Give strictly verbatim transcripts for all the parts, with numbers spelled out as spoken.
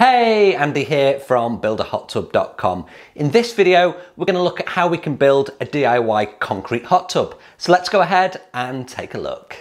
Hey, Andy here from build a hot tub dot com. In this video, we're going to look at how we can build a D I Y concrete hot tub. So let's go ahead and take a look.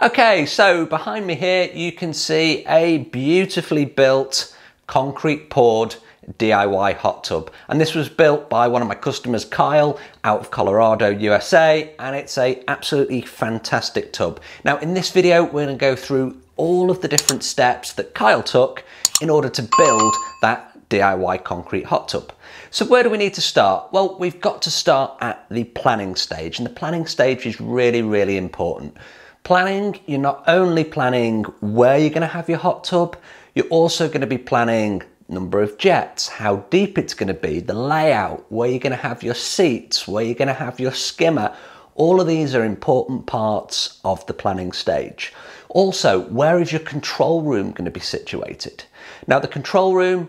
Okay, so behind me here, you can see a beautifully built concrete poured D I Y hot tub, and this was built by one of my customers, Kyle, out of Colorado, U S A, and it's a absolutely fantastic tub. Now in this video we're going to go through all of the different steps that Kyle took in order to build that D I Y concrete hot tub. So where do we need to start? Well, we've got to start at the planning stage, and the planning stage is really really important. Planning, you're not only planning where you're going to have your hot tub, you're also going to be planning number of jets, how deep it's going to be, the layout, where you're going to have your seats, where you're going to have your skimmer. All of these are important parts of the planning stage. Also, where is your control room going to be situated? Now the control room,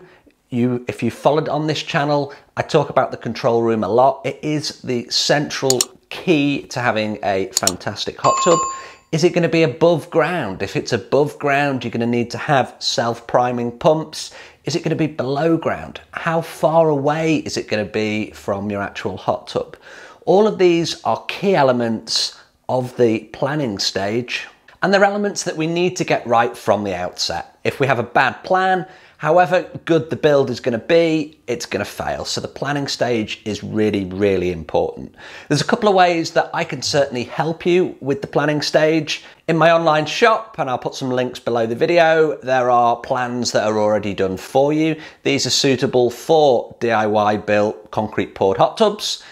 you, if you followed on this channel, I talk about the control room a lot. It is the central key to having a fantastic hot tub. Is it going to be above ground? If it's above ground, you're going to need to have self-priming pumps. Is it going to be below ground? How far away is it going to be from your actual hot tub? All of these are key elements of the planning stage, and they're elements that we need to get right from the outset. If we have a bad plan, however good the build is going to be, it's going to fail. So the planning stage is really, really important. There's a couple of ways that I can certainly help you with the planning stage. In my online shop, and I'll put some links below the video, there are plans that are already done for you. These are suitable for D I Y built concrete poured hot tubs.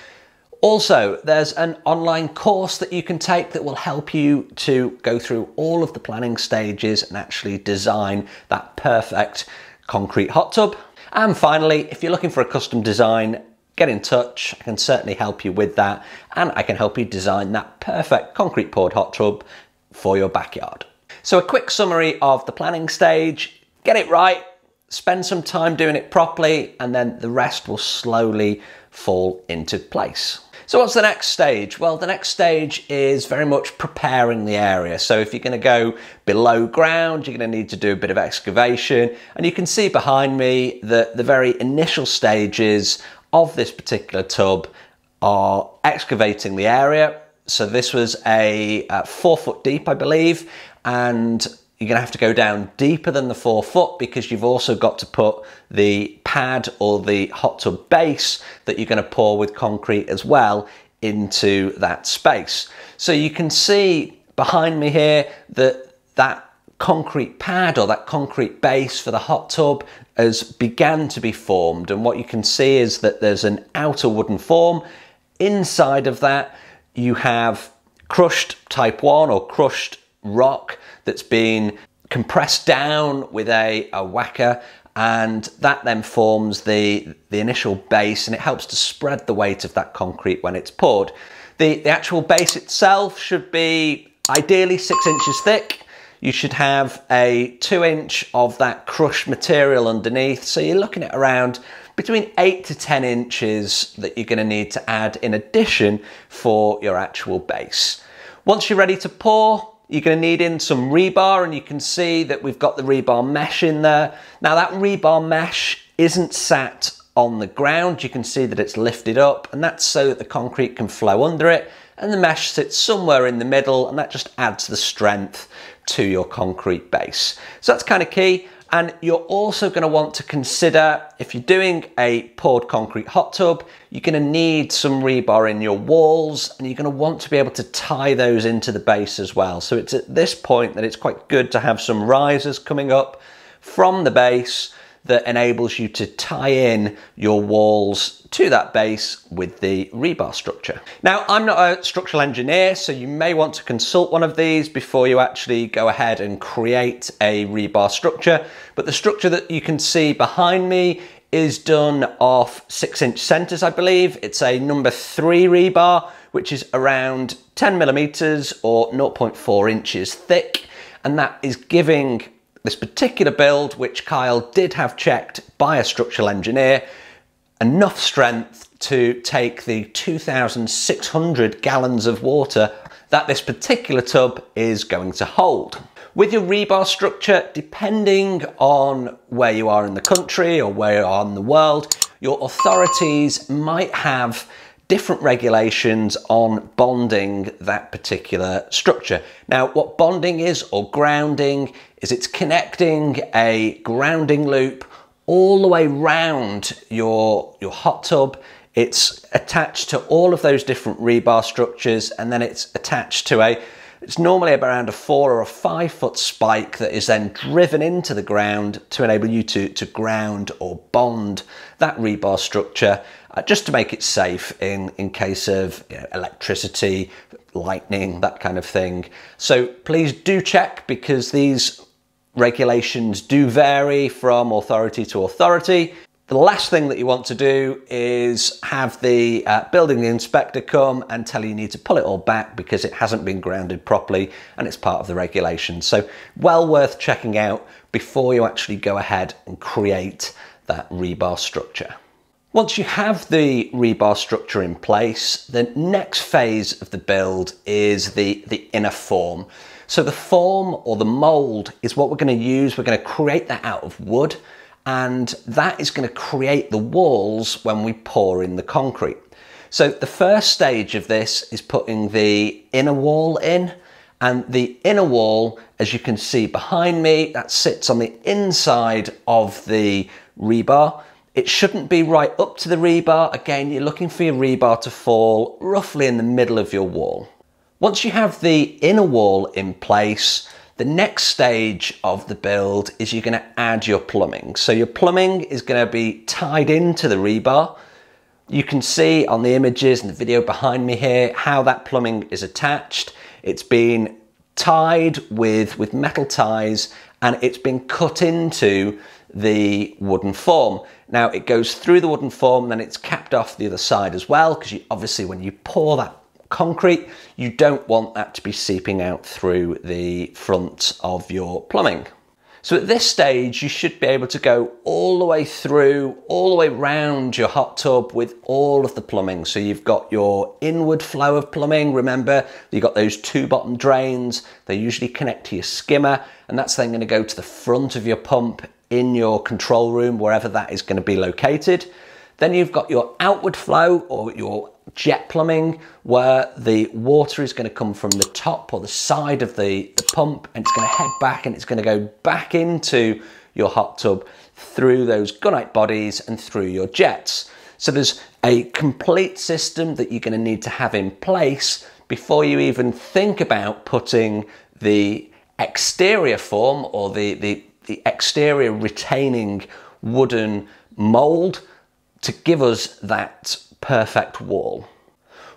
Also, there's an online course that you can take that will help you to go through all of the planning stages and actually design that perfect concrete hot tub. And finally, if you're looking for a custom design, get in touch. I can certainly help you with that, and I can help you design that perfect concrete poured hot tub for your backyard. So a quick summary of the planning stage: get it right, spend some time doing it properly, and then the rest will slowly fall into place. So what's the next stage? Well, the next stage is very much preparing the area. So if you're going to go below ground, you're going to need to do a bit of excavation. And you can see behind me that the very initial stages of this particular tub are excavating the area. So this was a uh, four foot deep, I believe, and you're going to have to go down deeper than the four foot because you've also got to put the pad or the hot tub base that you're going to pour with concrete as well into that space. So you can see behind me here that that concrete pad or that concrete base for the hot tub has began to be formed. And what you can see is that there's an outer wooden form. Inside of that, you have crushed type one or crushed rock that's been compressed down with a, a whacker, and that then forms the the initial base, and it helps to spread the weight of that concrete when it's poured. The, the actual base itself should be ideally six inches thick. You should have a two inch of that crushed material underneath, so you're looking at around between eight to ten inches that you're going to need to add in addition for your actual base. Once you're ready to pour, you're going to need in some rebar, and you can see that we've got the rebar mesh in there. Now that rebar mesh isn't sat on the ground. You can see that it's lifted up, and that's so that the concrete can flow under it, and the mesh sits somewhere in the middle, and that just adds the strength to your concrete base. So that's kind of key. And you're also going to want to consider, if you're doing a poured concrete hot tub, you're going to need some rebar in your walls, and you're going to want to be able to tie those into the base as well. So it's at this point that it's quite good to have some risers coming up from the base that enables you to tie in your walls to that base with the rebar structure. Now, I'm not a structural engineer, so you may want to consult one of these before you actually go ahead and create a rebar structure. But the structure that you can see behind me is done off six inch centers, I believe. It's a number three rebar, which is around ten millimeters or zero point four inches thick. And that is giving this particular build, which Kyle did have checked by a structural engineer, enough strength to take the two thousand six hundred gallons of water that this particular tub is going to hold. With your rebar structure, depending on where you are in the country or where you are in the world, your authorities might have different regulations on bonding that particular structure. Now, what bonding is, or grounding, is it's connecting a grounding loop all the way round your, your hot tub. It's attached to all of those different rebar structures, and then it's attached to a, it's normally around a four or a five foot spike that is then driven into the ground to enable you to, to ground or bond that rebar structure, uh, just to make it safe in, in case of, you know, electricity, lightning, that kind of thing. So please do check, because these regulations do vary from authority to authority. The last thing that you want to do is have the uh, building inspector come and tell you you need to pull it all back because it hasn't been grounded properly and it's part of the regulations. So well worth checking out before you actually go ahead and create that rebar structure. Once you have the rebar structure in place, the next phase of the build is the, the inner form. So the form, or the mold, is what we're going to use. We're going to create that out of wood, and that is going to create the walls when we pour in the concrete. So the first stage of this is putting the inner wall in, and the inner wall, as you can see behind me, that sits on the inside of the rebar. It shouldn't be right up to the rebar. Again, you're looking for your rebar to fall roughly in the middle of your wall. Once you have the inner wall in place, the next stage of the build is you're going to add your plumbing. So your plumbing is going to be tied into the rebar. You can see on the images and the video behind me here how that plumbing is attached. It's been tied with, with metal ties, and it's been cut into the wooden form. Now it goes through the wooden form, then it's capped off the other side as well, because you obviously, when you pour that concrete, you don't want that to be seeping out through the front of your plumbing. So at this stage, you should be able to go all the way through, all the way round your hot tub with all of the plumbing. So you've got your inward flow of plumbing. Remember, you've got those two bottom drains. They usually connect to your skimmer, and that's then going to go to the front of your pump in your control room, wherever that is going to be located. Then you've got your outward flow, or your jet plumbing, where the water is going to come from the top or the side of the, the pump, and it's going to head back, and it's going to go back into your hot tub through those gunite bodies and through your jets. So there's a complete system that you're going to need to have in place before you even think about putting the exterior form, or the, the, the exterior retaining wooden mold, to give us that perfect wall.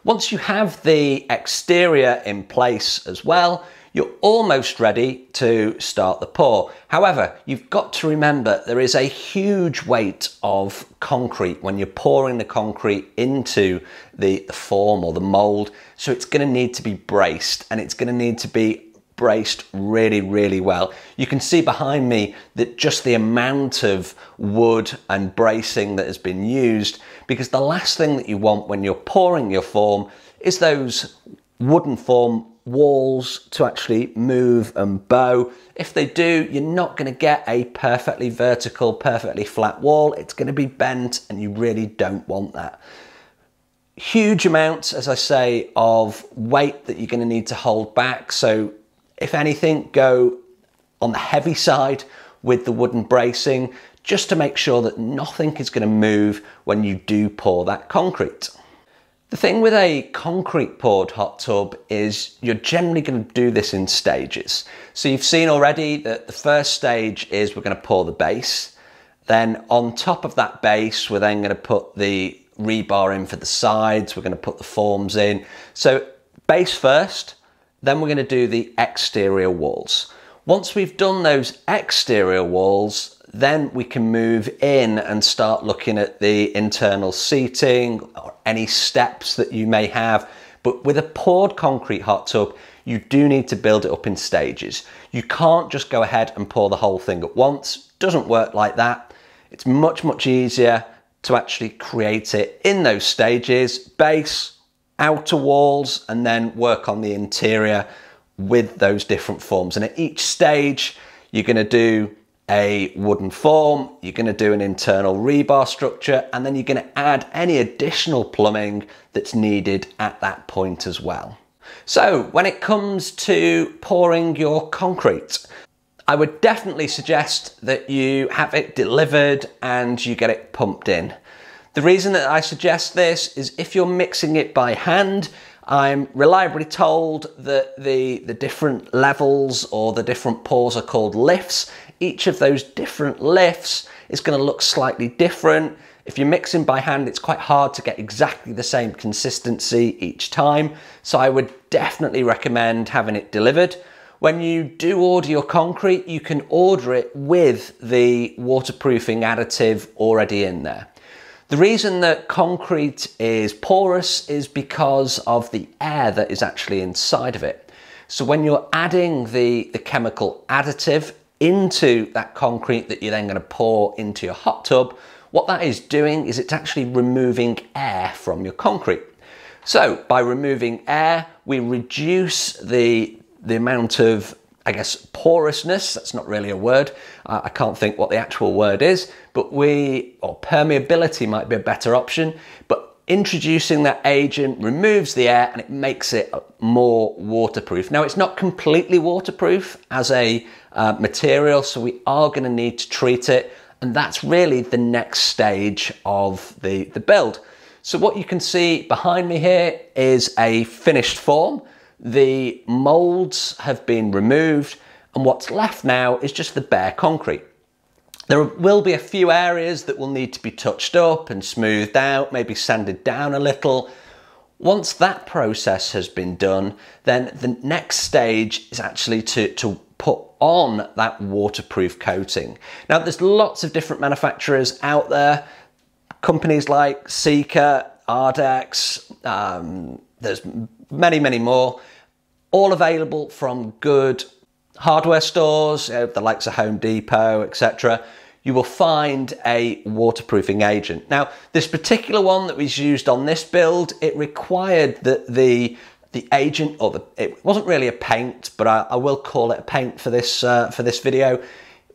Once you have the exterior in place as well, you're almost ready to start the pour. However, you've got to remember there is a huge weight of concrete when you're pouring the concrete into the, the form or the mold. So it's going to need to be braced, and it's going to need to be braced really, really well. You can see behind me that just the amount of wood and bracing that has been used, because the last thing that you want when you're pouring your form is those wooden form walls to actually move and bow. If they do, you're not going to get a perfectly vertical, perfectly flat wall. It's going to be bent, and you really don't want that. Huge amounts, as I say, of weight that you're going to need to hold back. So if anything, go on the heavy side with the wooden bracing, just to make sure that nothing is going to move when you do pour that concrete. The thing with a concrete poured hot tub is you're generally going to do this in stages. So you've seen already that the first stage is we're going to pour the base. Then on top of that base, we're then going to put the rebar in for the sides. We're going to put the forms in. So base first. Then we're going to do the exterior walls. Once we've done those exterior walls, then we can move in and start looking at the internal seating or any steps that you may have. But with a poured concrete hot tub, you do need to build it up in stages. You can't just go ahead and pour the whole thing at once. Doesn't work like that. It's much, much easier to actually create it in those stages. Base, outer walls and then work on the interior with those different forms. And at each stage, you're gonna do a wooden form, you're gonna do an internal rebar structure, and then you're gonna add any additional plumbing that's needed at that point as well. So when it comes to pouring your concrete, I would definitely suggest that you have it delivered and you get it pumped in. The reason that I suggest this is if you're mixing it by hand, I'm reliably told that the, the different levels or the different pours are called lifts. Each of those different lifts is going to look slightly different. If you're mixing by hand, it's quite hard to get exactly the same consistency each time. So I would definitely recommend having it delivered. When you do order your concrete, you can order it with the waterproofing additive already in there. The reason that concrete is porous is because of the air that is actually inside of it. So when you're adding the, the chemical additive into that concrete that you're then going to pour into your hot tub, what that is doing is it's actually removing air from your concrete. So by removing air, we reduce the, the amount of, I guess, porousness, that's not really a word, uh, I can't think what the actual word is, but we, or permeability might be a better option, but introducing that agent removes the air and it makes it more waterproof. Now, it's not completely waterproof as a uh, material, so we are going to need to treat it, and that's really the next stage of the, the build. So what you can see behind me here is a finished form. The molds have been removed and what's left now is just the bare concrete. There will be a few areas that will need to be touched up and smoothed out, maybe sanded down a little. Once that process has been done, then the next stage is actually to, to put on that waterproof coating. Now, there's lots of different manufacturers out there. Companies like Seeker, Ardex, um, there's many, many more, all available from good hardware stores, you know, the likes of Home Depot, et cetera. You will find a waterproofing agent. Now, this particular one that was used on this build, it required that the the agent, or the, it wasn't really a paint, but I, I will call it a paint for this uh, for this video,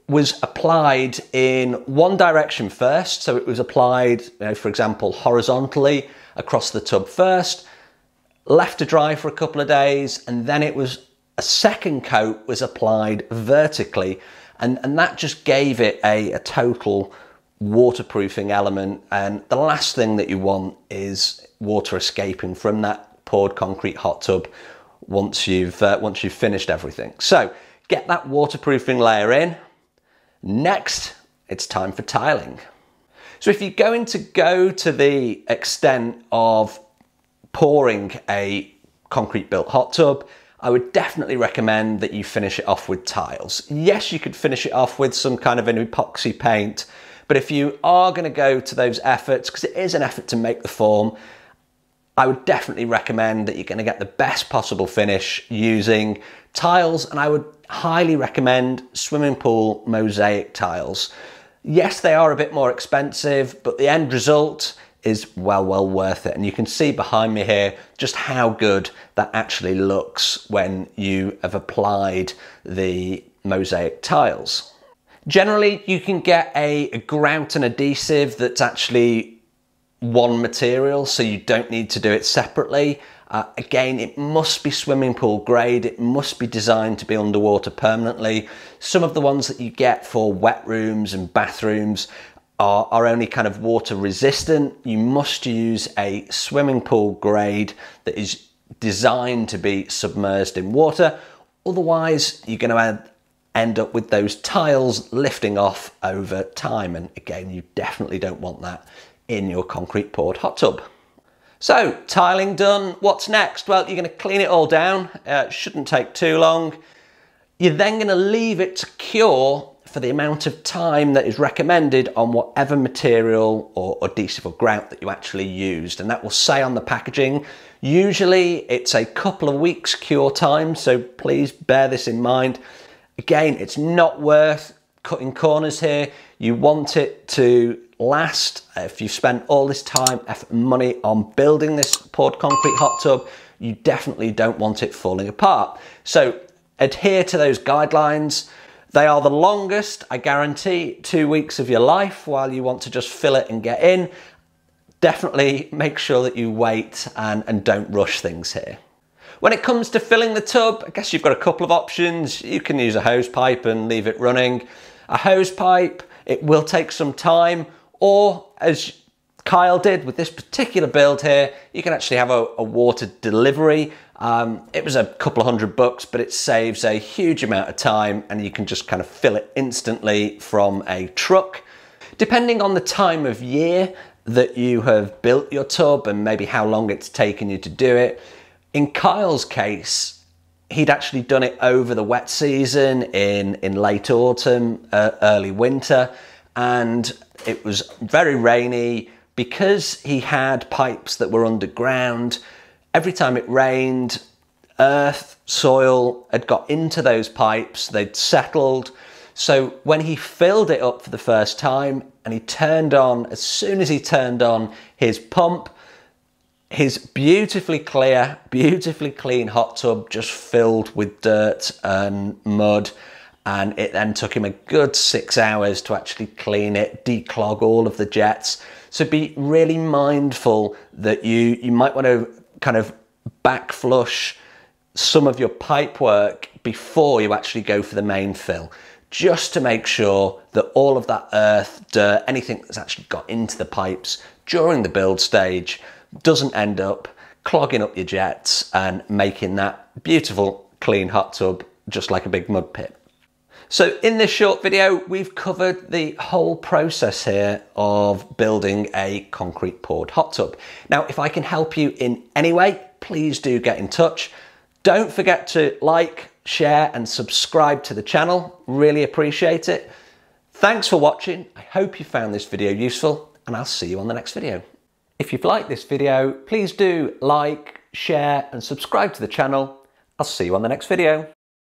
was applied in one direction first. So it was applied, you know, for example, horizontally across the tub first, left to dry for a couple of days, and then it was a second coat was applied vertically, and, and that just gave it a, a total waterproofing element. And the last thing that you want is water escaping from that poured concrete hot tub once you've, uh, once you've finished everything. So get that waterproofing layer in. Next, it's time for tiling. So if you're going to go to the extent of pouring a concrete built hot tub, I would definitely recommend that you finish it off with tiles. Yes, you could finish it off with some kind of an epoxy paint, but if you are going to go to those efforts, because it is an effort to make the form, I would definitely recommend that you're going to get the best possible finish using tiles, and I would highly recommend swimming pool mosaic tiles. Yes, they are a bit more expensive, but the end result is well, well worth it. And you can see behind me here just how good that actually looks when you have applied the mosaic tiles. Generally, you can get a, a grout and adhesive that's actually one material, so you don't need to do it separately. Uh, again, it must be swimming pool grade. It must be designed to be underwater permanently. Some of the ones that you get for wet rooms and bathrooms Are, are only kind of water resistant. You must use a swimming pool grade that is designed to be submerged in water. Otherwise, you're going to add, end up with those tiles lifting off over time. And again, you definitely don't want that in your concrete poured hot tub. So tiling done, what's next? Well, you're going to clean it all down. Uh, it shouldn't take too long. You're then going to leave it to cure for the amount of time that is recommended on whatever material or adhesive or grout that you actually used, and that will say on the packaging. Usually it's a couple of weeks cure time, so please bear this in mind. Again, it's not worth cutting corners here. You want it to last. If you've spent all this time, effort, and money on building this poured concrete hot tub, you definitely don't want it falling apart. So adhere to those guidelines. They are the longest, I guarantee, two weeks of your life while you want to just fill it and get in. Definitely make sure that you wait and, and don't rush things here. When it comes to filling the tub, I guess you've got a couple of options. You can use a hose pipe and leave it running. A hose pipe, it will take some time, or as Kyle did with this particular build here, you can actually have a, a water delivery. Um, it was a couple of hundred bucks, but it saves a huge amount of time and you can just kind of fill it instantly from a truck. Depending on the time of year that you have built your tub and maybe how long it's taken you to do it, in Kyle's case, he'd actually done it over the wet season in, in late autumn, uh, early winter, and it was very rainy. Because he had pipes that were underground, every time it rained, earth, soil had got into those pipes, they'd settled. So when he filled it up for the first time and he turned on, as soon as he turned on his pump, his beautifully clear, beautifully clean hot tub just filled with dirt and mud, and it then took him a good six hours to actually clean it, declog all of the jets. So be really mindful that you, you might want to kind of back flush some of your pipe work before you actually go for the main fill, just to make sure that all of that earth, dirt, anything that's actually got into the pipes during the build stage doesn't end up clogging up your jets and making that beautiful clean hot tub just like a big mud pit. So in this short video, we've covered the whole process here of building a concrete poured hot tub. Now, if I can help you in any way, please do get in touch. Don't forget to like, share, and subscribe to the channel. Really appreciate it. Thanks for watching. I hope you found this video useful, and I'll see you on the next video. If you've liked this video, please do like, share, and subscribe to the channel. I'll see you on the next video.